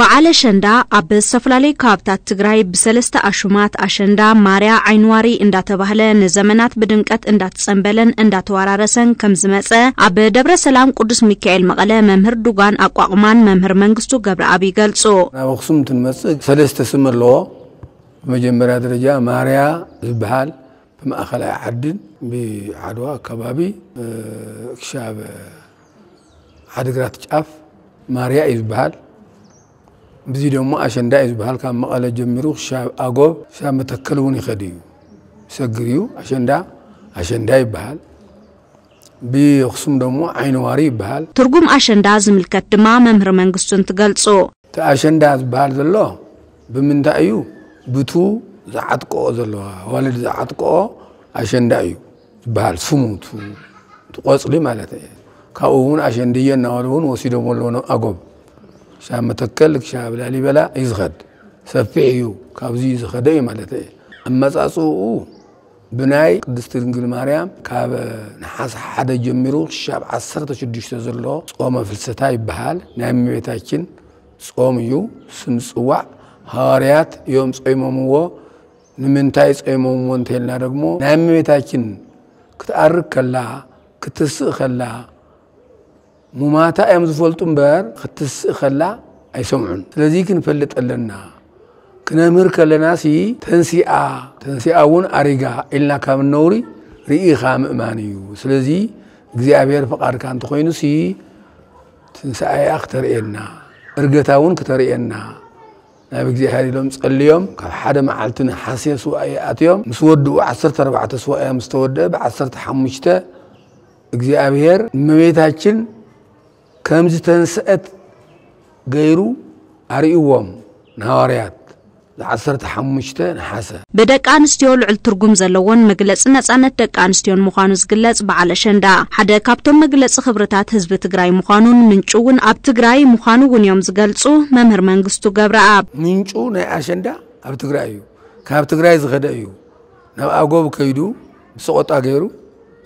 በዓለ ሸንዳ አብ ሰፍላላይ ካብታት ትግራይ በሰለስተ አሹማት አሸንዳ ማርያ አይንዋሪ እንዳተባለ ንዘመናት በድንቀት እንዳትጸንበለን እንዳትዋራረሰን ከምዝመጸ አብ ደብረ ሰላም ቅዱስ ሚካኤል መቀለ መምህር ዱጋን አቋቋማን መምህር መንግስቱ ገብረ አብ ይገልጾ አብክሱም ትንመጽ ሰለስተ ስምሎ በመጀመሪያ ደረጃ ማርያ ዝበሃል በማእከላ ያድን በአድዋ ከባቢ ክሻብ አድግራት ጫፍ ማርያ ይዝባል بزيد يوم عشان دايز بهالكام مقالة جمروخ شاب أجوب شاب متكلوني خديو سجريو عشان داي بهال بيخصم دمو عينواري بهال ترجم عشان داز ملكة تمام مهر منقصون تقلصو عشان داز بهال ذلوا بمن دايو بتو زعتقو ذلوا والد زعتقو عشان دايو بهال سموت تقصلي مالته كأون عشان ديا نارون وسيدهم اللون أجوب شاب متكلك شاب لالي بلا يزغد سفيعيو كابزي يزغدي مالتي اما صاصو بناي قدست انجل مريم كاب نحاس حدا جميرو شاب 10 شديش تزلو صوم فلسفه يبحال نامي بيتاكين صوم يو سنصوا حاريات يوم صيممو نمنتاي صيممو انتلنا دغمو نامي بيتاكين كتاركلا كتسخلا مماتا أيام زفولت أمبار ختس خلا أي سمعن لذيك نفلت لنا كنا مركل لنا سي تنسي آ ون أرجع إلنا كام النوري رئي خام إمانيو سلذي جزء أبير فقار كان تقوينه سي تنسي آ أختر إلنا أرجع ون كتر إلنا نبجزء هذي اليوم اليوم كحدا معلتنا حسيا سوائيات يوم مسود وعصرت 4 سوائي مستودة بعصرت حمشته جزء أبير مبيتهاشين كم تنسأت غيرو أريوهم نهاريات عصرت حمشتان حسن بدك أنستيول على ترجم زلون مجلس الناس أنا تك أنستيول مخانوس جلس بعلشان دا حدا كابتن مجلس خبرتات حزب تجراي مخانون منشون أب تجراي مخانو ونيوم زجلسو ممر منجستو جبر أب منشون عشان دا أب تجرايو كاب تجراي زغدايو نبقى أجوب كيدو سقط أجيرو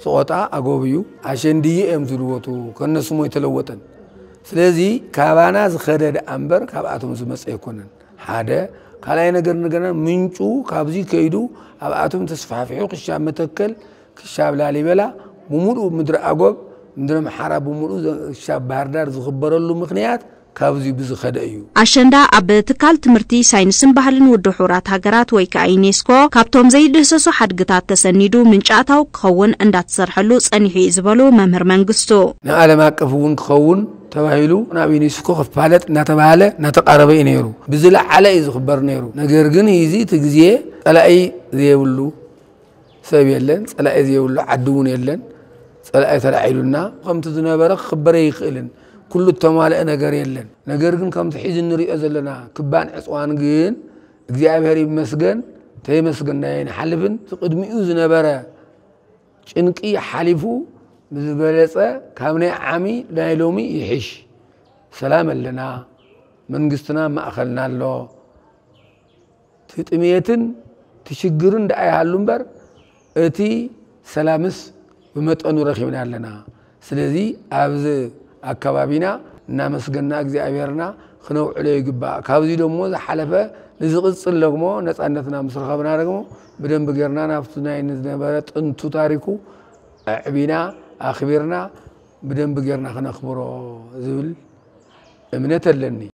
سقط أجوبيو عشان دي أم زلوتو كنا سموه تلوتن سلازي كابانا زخرد أمبر كاباتهم زمس يكونن هذا كلاينا قرن منشو كابزي كيدو كاباتهم تصفح فيو كشاب متكل كشاب لالي بلا بمرو مدر أجوب مدر محارب بمرو كشاب باردار زخبر له مخنيات كابزي بزخدايو عشان دا أبتكال تمرتي ساينسن بحلن ودحورات هجرات ويكاينيسكو كابتوم زيد سسو حد قطعت تسندو من شاتاو كخون أندات سرحلوس أنهي إزبالو ممهر منقستو نعلم هكفون كخون تباهلو نابينيسكو خفالت نتباهله نتقربي نيرو بزلا على إزخبر نيرو نجرجن يزي تجزيه على أي زيولو سبيلن على أي زيولو عدون يلن على أي تلعيلنا قمت زنابرق خبري خيلن كل التمال أنا قريلن نجرجن كم تحيز النري أزلنا كبان عصوان جين جزيء هري مسجن تي مسجن نين حلفن تقد ميوزنا برا شنكي حلفو بزبالسة كامني عمي لا يلومي يحش سلام لنا من قصنا ما أخلنا الله تتميتن تشجرن دعي هالنبر أتي سلامس ومتأنو رخينا لنا سلذي أبز أكبابينا نامسجنا أجزي أبيرنا خنو عليه جبا كابزي دومو حلفة نزقص اللقمو نتأنتنا مصر خبرنا رقمو بدن بجرنا نفتنا إنزنا برات أنتو تاركو عبينا أخبرنا بدن بجرنا خنا خبرو زول إمنة لني